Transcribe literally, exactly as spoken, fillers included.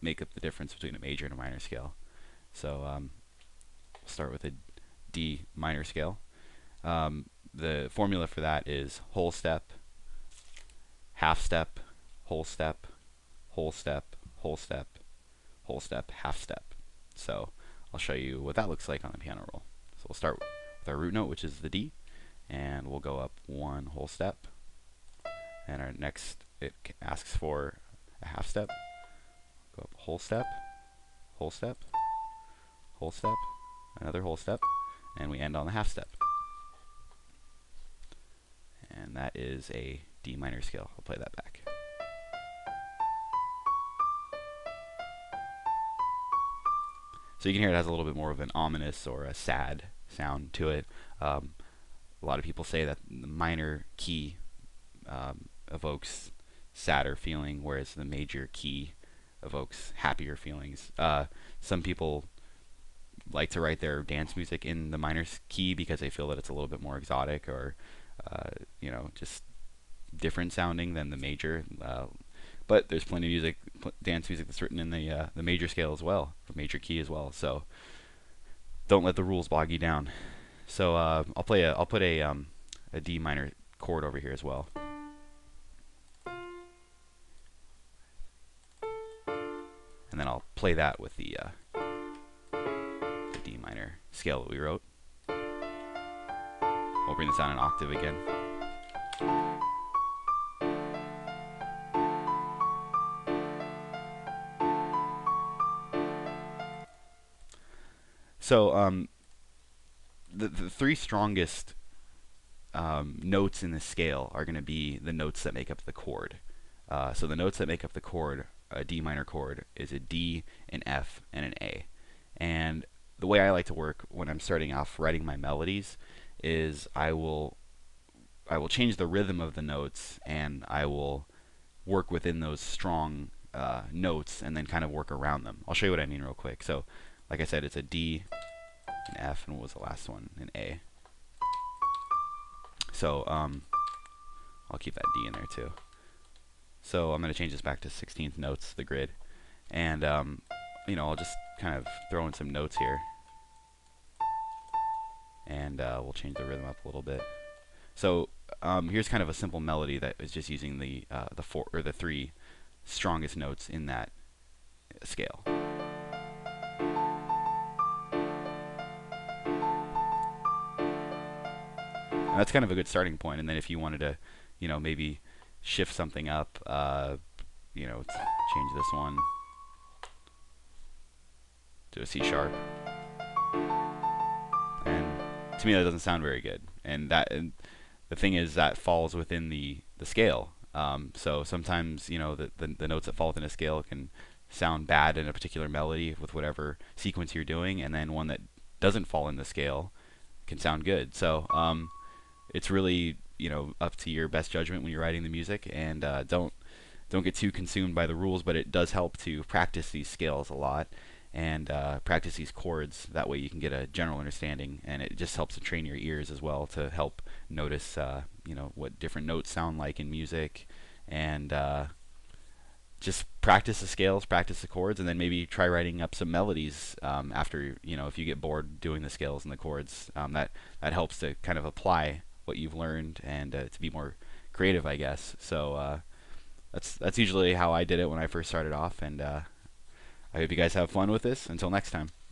make up the difference between a major and a minor scale. So um, we'll start with a D minor scale. Um, the formula for that is whole step, half step, whole step, whole step, whole step, whole step, half step. So I'll show you what that looks like on the piano roll. So we'll start with our root note, which is the D, and we'll go up one whole step, and our next, it asks for a half step, go up whole step, whole step, whole step, another whole step, and we end on the half step. And that is a D minor scale. I'll play that back. So you can hear it has a little bit more of an ominous or a sad sound to it. Um, a lot of people say that the minor key um, evokes sadder feeling, whereas the major key evokes happier feelings. Uh, some people like to write their dance music in the minor key because they feel that it's a little bit more exotic or Uh, you know, just different sounding than the major. Uh, but there's plenty of music, pl dance music that's written in the uh, the major scale as well, the major key as well. So don't let the rules bog you down. So uh, I'll play a, I'll put a um, a D minor chord over here as well. And then I'll play that with the, uh, the D minor scale that we wrote. We'll bring this down an octave again. So um, the, the three strongest um, notes in the scale are going to be the notes that make up the chord. Uh, so the notes that make up the chord, a D minor chord, is a D, an F, and an A. And the way I like to work when I'm starting off writing my melodies is I will I will change the rhythm of the notes, and I will work within those strong uh, notes and then kind of work around them. I'll show you what I mean real quick. So like I said, it's a D, an F, and what was the last one? An A. So um, I'll keep that D in there too. So I'm going to change this back to sixteenth notes, the grid, and um, you know, I'll just kind of throw in some notes here. And uh, we'll change the rhythm up a little bit. So um, here's kind of a simple melody that is just using the uh, the four or the three strongest notes in that scale. And that's kind of a good starting point. And then if you wanted to, you know, maybe shift something up, uh, you know, change this one to a C sharp. To me, that doesn't sound very good, and that and the thing is that falls within the the scale. Um, so sometimes, you know, the, the the notes that fall within a scale can sound bad in a particular melody with whatever sequence you're doing, and then one that doesn't fall in the scale can sound good. So um, it's really, you know, up to your best judgment when you're writing the music, and uh, don't don't get too consumed by the rules. But it does help to practice these scales a lot. And uh, practice these chords. That way you can get a general understanding, and it just helps to train your ears as well to help notice uh, you know, what different notes sound like in music, and uh, just practice the scales, practice the chords, and then maybe try writing up some melodies um, after, you know, if you get bored doing the scales and the chords. Um, that, that helps to kind of apply what you've learned and uh, to be more creative, I guess. So uh, that's, that's usually how I did it when I first started off, and uh, I hope you guys have fun with this. Until next time.